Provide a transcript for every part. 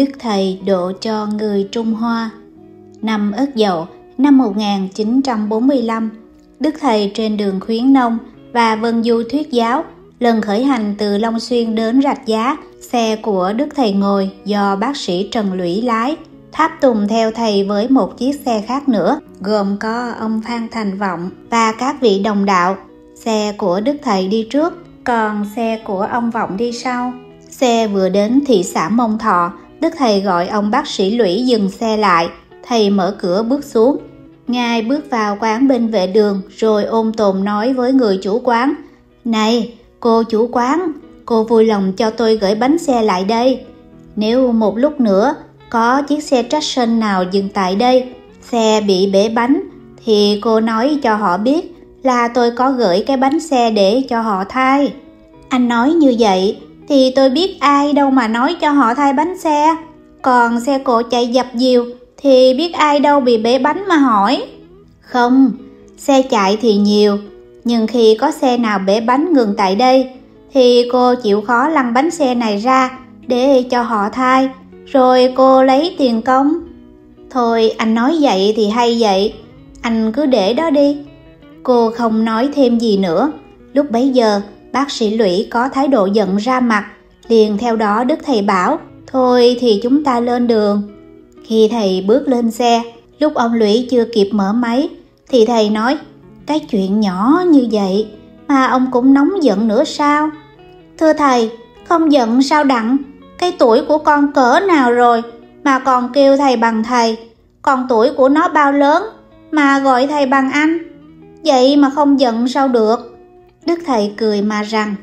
Đức Thầy độ cho người Trung Hoa. Năm Ất Dậu, năm 1945, Đức Thầy trên đường Khuyến Nông và Vân Du thuyết giáo. Lần khởi hành từ Long Xuyên đến Rạch Giá, xe của Đức Thầy ngồi do bác sĩ Trần Lũy lái, tháp tùng theo Thầy với một chiếc xe khác nữa, gồm có ông Phan Thành Vọng và các vị đồng đạo. Xe của Đức Thầy đi trước, còn xe của ông Vọng đi sau. Xe vừa đến thị xã Mông Thọ, Đức Thầy gọi ông bác sĩ Lũy dừng xe lại. Thầy mở cửa bước xuống. Ngài bước vào quán bên vệ đường rồi ôm tồn nói với người chủ quán: "Này, cô chủ quán, cô vui lòng cho tôi gửi bánh xe lại đây. Nếu một lúc nữa có chiếc xe traction nào dừng tại đây, xe bị bể bánh, thì cô nói cho họ biết là tôi có gửi cái bánh xe để cho họ thay." Anh nói như vậy thì tôi biết ai đâu mà nói cho họ thay bánh xe. Còn xe cộ chạy dập dìu thì biết ai đâu bị bể bánh mà hỏi. Không, xe chạy thì nhiều, nhưng khi có xe nào bể bánh ngừng tại đây thì cô chịu khó lăn bánh xe này ra để cho họ thay, rồi cô lấy tiền công. Thôi anh nói vậy thì hay vậy, anh cứ để đó đi. Cô không nói thêm gì nữa. Lúc bấy giờ bác sĩ Lũy có thái độ giận ra mặt, liền theo đó Đức Thầy bảo: "Thôi thì chúng ta lên đường." Khi Thầy bước lên xe, lúc ông Lũy chưa kịp mở máy thì Thầy nói: "Cái chuyện nhỏ như vậy mà ông cũng nóng giận nữa sao?" "Thưa Thầy, không giận sao đặng. Cái tuổi của con cỡ nào rồi mà còn kêu Thầy bằng Thầy? Còn tuổi của nó bao lớn mà gọi Thầy bằng anh? Vậy mà không giận sao được?" Đức Thầy cười mà rằng: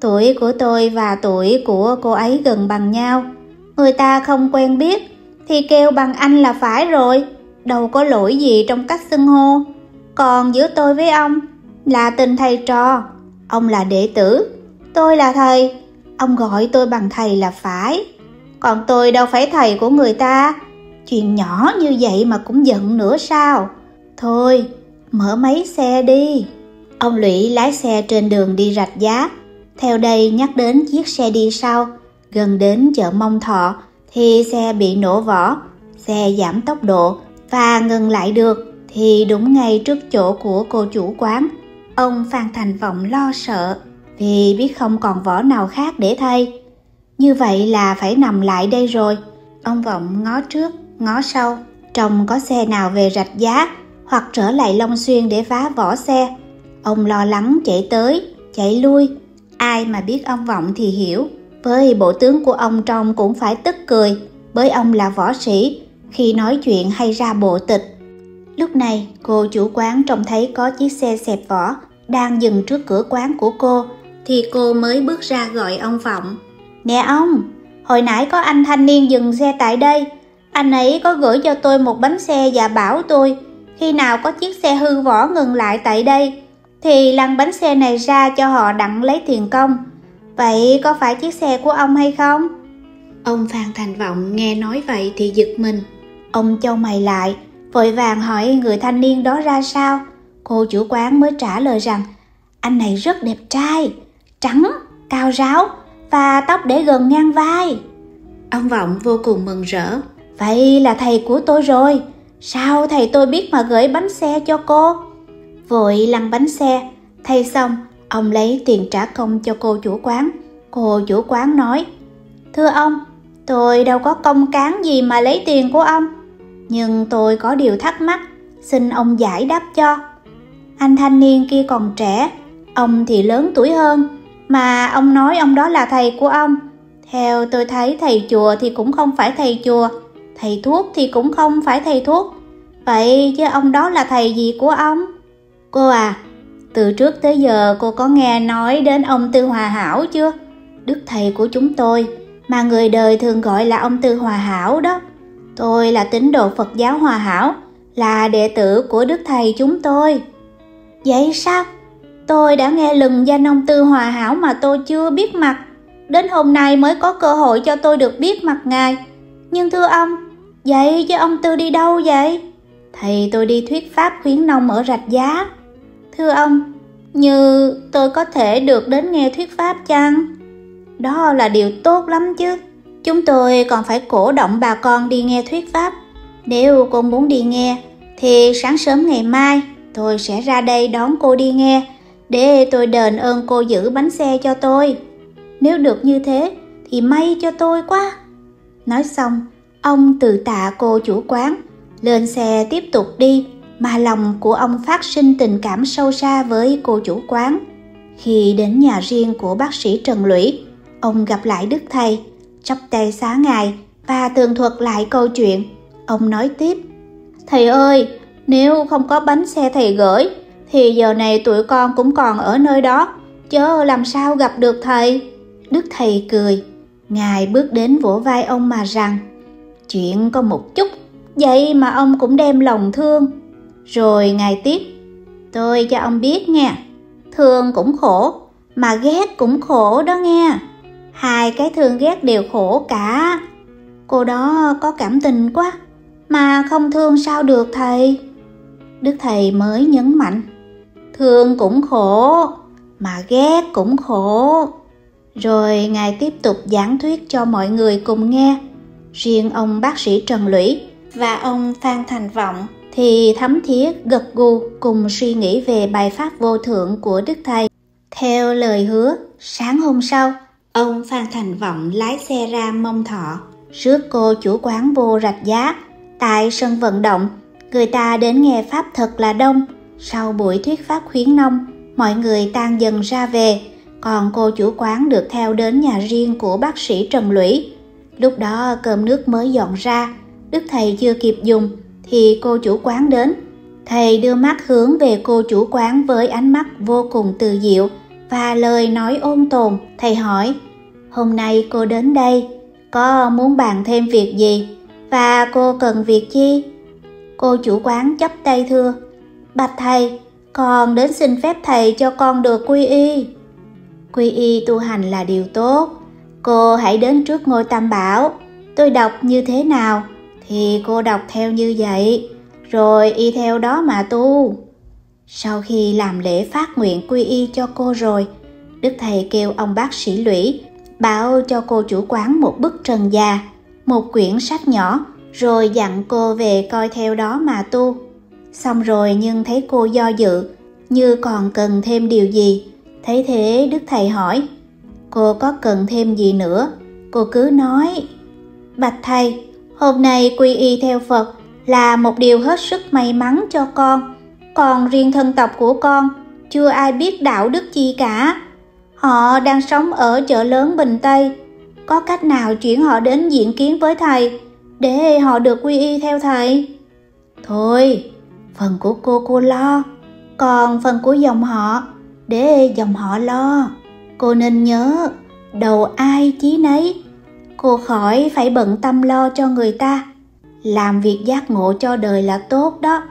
"Tuổi của tôi và tuổi của cô ấy gần bằng nhau. Người ta không quen biết thì kêu bằng anh là phải rồi, đâu có lỗi gì trong cách xưng hô. Còn giữa tôi với ông là tình thầy trò. Ông là đệ tử, tôi là thầy. Ông gọi tôi bằng thầy là phải, còn tôi đâu phải thầy của người ta. Chuyện nhỏ như vậy mà cũng giận nữa sao? Thôi, mở máy xe đi." Ông Lũy lái xe trên đường đi Rạch Giá. Theo đây nhắc đến chiếc xe đi sau. Gần đến chợ Mông Thọ thì xe bị nổ vỏ. Xe giảm tốc độ và ngừng lại được thì đúng ngay trước chỗ của cô chủ quán. Ông Phan Thành Vọng lo sợ vì biết không còn vỏ nào khác để thay. Như vậy là phải nằm lại đây rồi. Ông Vọng ngó trước ngó sau, trông có xe nào về Rạch Giá hoặc trở lại Long Xuyên để phá vỏ xe. Ông lo lắng chạy tới chạy lui. Ai mà biết ông Vọng thì hiểu, với bộ tướng của ông trông cũng phải tức cười, bởi ông là võ sĩ, khi nói chuyện hay ra bộ tịch. Lúc này cô chủ quán trông thấy có chiếc xe xẹp vỏ đang dừng trước cửa quán của cô thì cô mới bước ra gọi ông Vọng: "Nè ông, hồi nãy có anh thanh niên dừng xe tại đây. Anh ấy có gửi cho tôi một bánh xe và bảo tôi khi nào có chiếc xe hư vỏ ngừng lại tại đây thì lăn bánh xe này ra cho họ đặng lấy tiền công. Vậy có phải chiếc xe của ông hay không?" Ông Phan Thành Vọng nghe nói vậy thì giật mình. Ông chau mày lại, vội vàng hỏi người thanh niên đó ra sao. Cô chủ quán mới trả lời rằng: "Anh này rất đẹp trai, trắng, cao ráo và tóc để gần ngang vai." Ông Vọng vô cùng mừng rỡ: "Vậy là thầy của tôi rồi. Sao thầy tôi biết mà gửi bánh xe cho cô?" Vội lăn bánh xe, thay xong, ông lấy tiền trả công cho cô chủ quán. Cô chủ quán nói: "Thưa ông, tôi đâu có công cán gì mà lấy tiền của ông. Nhưng tôi có điều thắc mắc, xin ông giải đáp cho. Anh thanh niên kia còn trẻ, ông thì lớn tuổi hơn, mà ông nói ông đó là thầy của ông. Theo tôi thấy thầy chùa thì cũng không phải thầy chùa, thầy thuốc thì cũng không phải thầy thuốc. Vậy chứ ông đó là thầy gì của ông?" "Cô à, từ trước tới giờ cô có nghe nói đến ông Tư Hòa Hảo chưa? Đức Thầy của chúng tôi, mà người đời thường gọi là ông Tư Hòa Hảo đó. Tôi là tín đồ Phật Giáo Hòa Hảo, là đệ tử của Đức Thầy chúng tôi." "Vậy sao? Tôi đã nghe lừng danh ông Tư Hòa Hảo mà tôi chưa biết mặt. Đến hôm nay mới có cơ hội cho tôi được biết mặt ngài. Nhưng thưa ông, vậy chứ ông Tư đi đâu vậy?" "Thầy tôi đi thuyết pháp khuyến nông ở Rạch Giá." "Thưa ông, như tôi có thể được đến nghe thuyết pháp chăng?" "Đó là điều tốt lắm chứ. Chúng tôi còn phải cổ động bà con đi nghe thuyết pháp. Nếu cô muốn đi nghe, thì sáng sớm ngày mai tôi sẽ ra đây đón cô đi nghe, để tôi đền ơn cô giữ bánh xe cho tôi. Nếu được như thế, thì may cho tôi quá. Nói xong, ông từ tạ cô chủ quán, lên xe tiếp tục đi, mà lòng của ông phát sinh tình cảm sâu xa với cô chủ quán. Khi đến nhà riêng của bác sĩ Trần Lũy, ông gặp lại Đức Thầy, chắp tay xá ngài và tường thuật lại câu chuyện. Ông nói tiếp: Thầy ơi, nếu không có bánh xe thầy gửi, thì giờ này tụi con cũng còn ở nơi đó, chớ làm sao gặp được thầy. Đức Thầy cười, ngài bước đến vỗ vai ông mà rằng: Chuyện có một chút, vậy mà ông cũng đem lòng thương. Rồi ngài tiếp: Tôi cho ông biết nghe, thương cũng khổ, mà ghét cũng khổ đó nghe. Hai cái thương ghét đều khổ cả. Cô đó có cảm tình quá, mà không thương sao được thầy. Đức Thầy mới nhấn mạnh: Thương cũng khổ, mà ghét cũng khổ. Rồi ngài tiếp tục giảng thuyết cho mọi người cùng nghe. Riêng ông bác sĩ Trần Lũy và ông Phan Thành Vọng thì thấm thiết gật gù cùng suy nghĩ về bài pháp vô thượng của Đức Thầy. Theo lời hứa, sáng hôm sau, ông Phan Thành Vọng lái xe ra Mông Thọ, rước cô chủ quán vô Rạch Giá. Tại sân vận động, người ta đến nghe pháp thật là đông. Sau buổi thuyết pháp khuyến nông, mọi người tan dần ra về, còn cô chủ quán được theo đến nhà riêng của bác sĩ Trần Lũy. Lúc đó cơm nước mới dọn ra, Đức Thầy chưa kịp dùng thì cô chủ quán đến. Thầy đưa mắt hướng về cô chủ quán với ánh mắt vô cùng từ diệu và lời nói ôn tồn. Thầy hỏi: Hôm nay cô đến đây, có muốn bàn thêm việc gì? Và cô cần việc chi? Cô chủ quán chắp tay thưa: Bạch thầy, con đến xin phép thầy cho con được quy y. Quy y tu hành là điều tốt. Cô hãy đến trước ngôi Tam Bảo. Tôi đọc như thế nào thì cô đọc theo như vậy, rồi y theo đó mà tu. Sau khi làm lễ phát nguyện quy y cho cô rồi, Đức Thầy kêu ông bác sĩ Lũy bảo cho cô chủ quán một bức trần già, một quyển sách nhỏ, rồi dặn cô về coi theo đó mà tu. Xong rồi nhưng thấy cô do dự, như còn cần thêm điều gì. Thấy thế Đức Thầy hỏi: Cô có cần thêm gì nữa? Cô cứ nói. Bạch thầy, hôm nay quy y theo Phật là một điều hết sức may mắn cho con. Còn riêng thân tộc của con, chưa ai biết đạo đức chi cả. Họ đang sống ở chợ lớn Bình Tây. Có cách nào chuyển họ đến diện kiến với thầy, để họ được quy y theo thầy? Thôi, phần của cô lo, còn phần của dòng họ, để dòng họ lo. Cô nên nhớ, đầu ai chí nấy. Cô khỏi phải bận tâm lo cho người ta. Làm việc giác ngộ cho đời là tốt đó.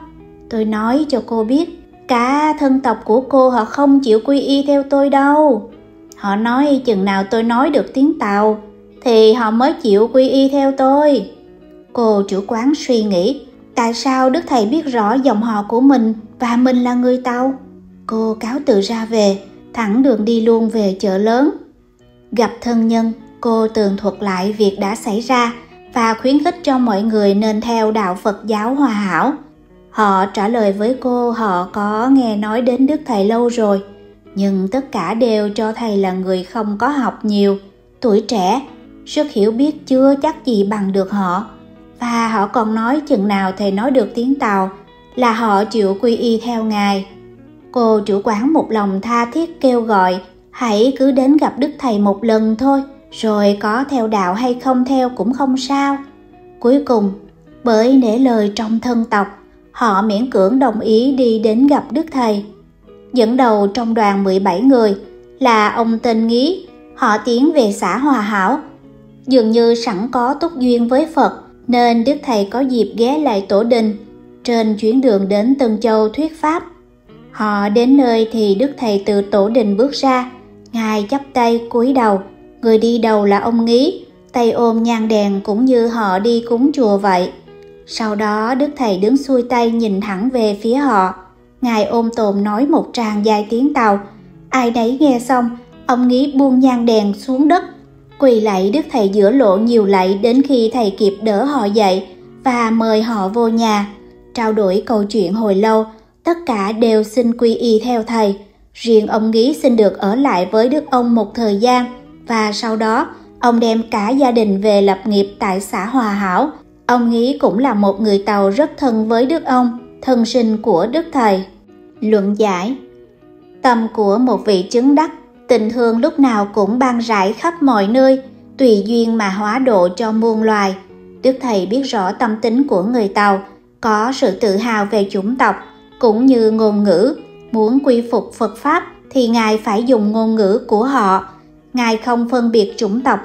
Tôi nói cho cô biết, cả thân tộc của cô họ không chịu quy y theo tôi đâu. Họ nói chừng nào tôi nói được tiếng Tàu thì họ mới chịu quy y theo tôi. Cô chủ quán suy nghĩ, tại sao Đức Thầy biết rõ dòng họ của mình và mình là người Tàu? Cô cáo từ ra về, thẳng đường đi luôn về chợ lớn. Gặp thân nhân, cô tường thuật lại việc đã xảy ra và khuyến khích cho mọi người nên theo đạo Phật giáo Hòa Hảo. Họ trả lời với cô họ có nghe nói đến Đức Thầy lâu rồi, nhưng tất cả đều cho thầy là người không có học nhiều, tuổi trẻ, sức hiểu biết chưa chắc gì bằng được họ. Và họ còn nói chừng nào thầy nói được tiếng Tàu là họ chịu quy y theo ngài. Cô chủ quán một lòng tha thiết kêu gọi hãy cứ đến gặp Đức Thầy một lần thôi, rồi có theo đạo hay không theo cũng không sao. Cuối cùng, bởi nể lời trong thân tộc, họ miễn cưỡng đồng ý đi đến gặp Đức Thầy. Dẫn đầu trong đoàn 17 người là ông tên Nghí. Họ tiến về xã Hòa Hảo. Dường như sẵn có túc duyên với Phật, nên Đức Thầy có dịp ghé lại tổ đình trên chuyến đường đến Tân Châu thuyết pháp. Họ đến nơi thì Đức Thầy từ tổ đình bước ra. Ngài chắp tay cúi đầu. Người đi đầu là ông Nghí, tay ôm nhang đèn cũng như họ đi cúng chùa vậy. Sau đó Đức Thầy đứng xuôi tay nhìn thẳng về phía họ. Ngài ôm tồn nói một tràng dài tiếng Tàu. Ai nấy nghe xong, ông Nghí buông nhang đèn xuống đất. Quỳ lạy Đức Thầy giữa lộ nhiều lạy đến khi Thầy kịp đỡ họ dậy và mời họ vô nhà. Trao đổi câu chuyện hồi lâu, tất cả đều xin quy y theo Thầy. Riêng ông Nghí xin được ở lại với Đức ông một thời gian, và sau đó ông đem cả gia đình về lập nghiệp tại xã Hòa Hảo. Ông Nghí cũng là một người Tàu rất thân với Đức ông, thân sinh của Đức Thầy. Luận giải: tâm của một vị chứng đắc, tình thương lúc nào cũng ban rải khắp mọi nơi, tùy duyên mà hóa độ cho muôn loài. Đức Thầy biết rõ tâm tính của người Tàu, có sự tự hào về chủng tộc, cũng như ngôn ngữ. Muốn quy phục Phật Pháp thì Ngài phải dùng ngôn ngữ của họ. Ngài không phân biệt chủng tộc.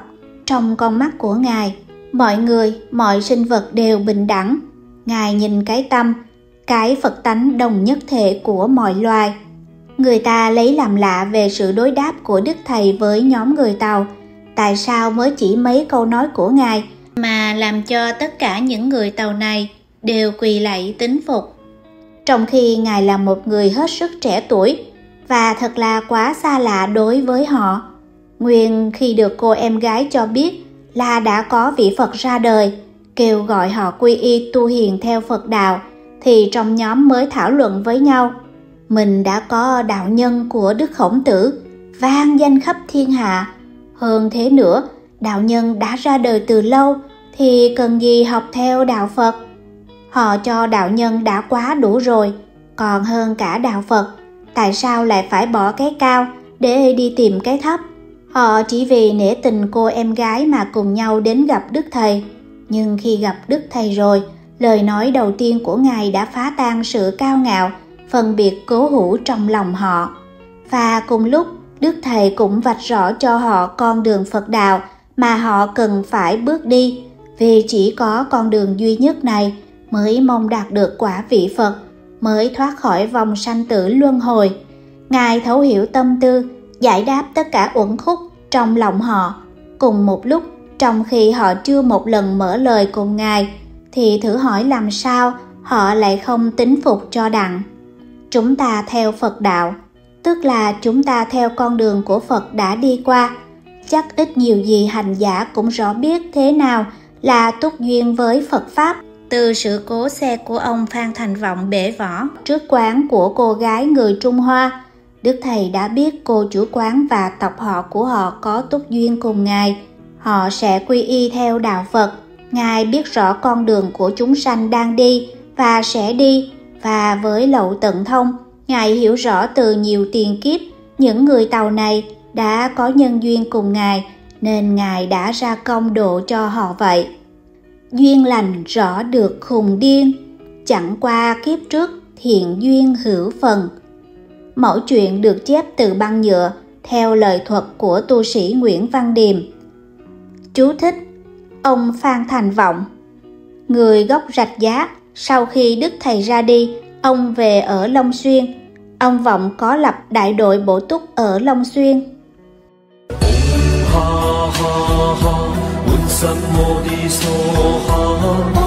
Trong con mắt của Ngài, mọi người, mọi sinh vật đều bình đẳng. Ngài nhìn cái tâm, cái Phật tánh đồng nhất thể của mọi loài. Người ta lấy làm lạ về sự đối đáp của Đức Thầy với nhóm người Tàu. Tại sao mới chỉ mấy câu nói của Ngài mà làm cho tất cả những người Tàu này đều quỳ lạy tín phục, trong khi Ngài là một người hết sức trẻ tuổi và thật là quá xa lạ đối với họ? Nguyên khi được cô em gái cho biết là đã có vị Phật ra đời kêu gọi họ quy y tu hiền theo Phật đạo, thì trong nhóm mới thảo luận với nhau: mình đã có đạo nhân của Đức Khổng Tử vang danh khắp thiên hạ, hơn thế nữa, đạo nhân đã ra đời từ lâu thì cần gì học theo đạo Phật. Họ cho đạo nhân đã quá đủ rồi, còn hơn cả đạo Phật. Tại sao lại phải bỏ cái cao để đi tìm cái thấp? Họ chỉ vì nể tình cô em gái mà cùng nhau đến gặp Đức Thầy. Nhưng khi gặp Đức Thầy rồi, lời nói đầu tiên của Ngài đã phá tan sự cao ngạo, phân biệt cố hữu trong lòng họ. Và cùng lúc, Đức Thầy cũng vạch rõ cho họ con đường Phật đạo mà họ cần phải bước đi, vì chỉ có con đường duy nhất này mới mong đạt được quả vị Phật, mới thoát khỏi vòng sanh tử luân hồi. Ngài thấu hiểu tâm tư, giải đáp tất cả uẩn khúc trong lòng họ. Cùng một lúc, trong khi họ chưa một lần mở lời cùng Ngài, thì thử hỏi làm sao họ lại không tín phục cho đặng. Chúng ta theo Phật đạo, tức là chúng ta theo con đường của Phật đã đi qua. Chắc ít nhiều gì hành giả cũng rõ biết thế nào là túc duyên với Phật Pháp. Từ sự cố xe của ông Phan Thành Vọng bể vỏ trước quán của cô gái người Trung Hoa, Đức Thầy đã biết cô chủ quán và tộc họ của họ có túc duyên cùng Ngài. Họ sẽ quy y theo đạo Phật. Ngài biết rõ con đường của chúng sanh đang đi và sẽ đi, và với lậu tận thông, Ngài hiểu rõ từ nhiều tiền kiếp những người Tàu này đã có nhân duyên cùng Ngài, nên Ngài đã ra công độ cho họ vậy. Duyên lành rõ được khùng điên, chẳng qua kiếp trước thiện duyên hữu phần. Mẫu chuyện được chép từ băng nhựa theo lời thuật của tu sĩ Nguyễn Văn Điềm. Chú thích: ông Phan Thành Vọng, người gốc Rạch Giá, sau khi Đức Thầy ra đi, ông về ở Long Xuyên. Ông Vọng có lập đại đội bổ túc ở Long Xuyên. Ha ha ha. Sammo di so ha.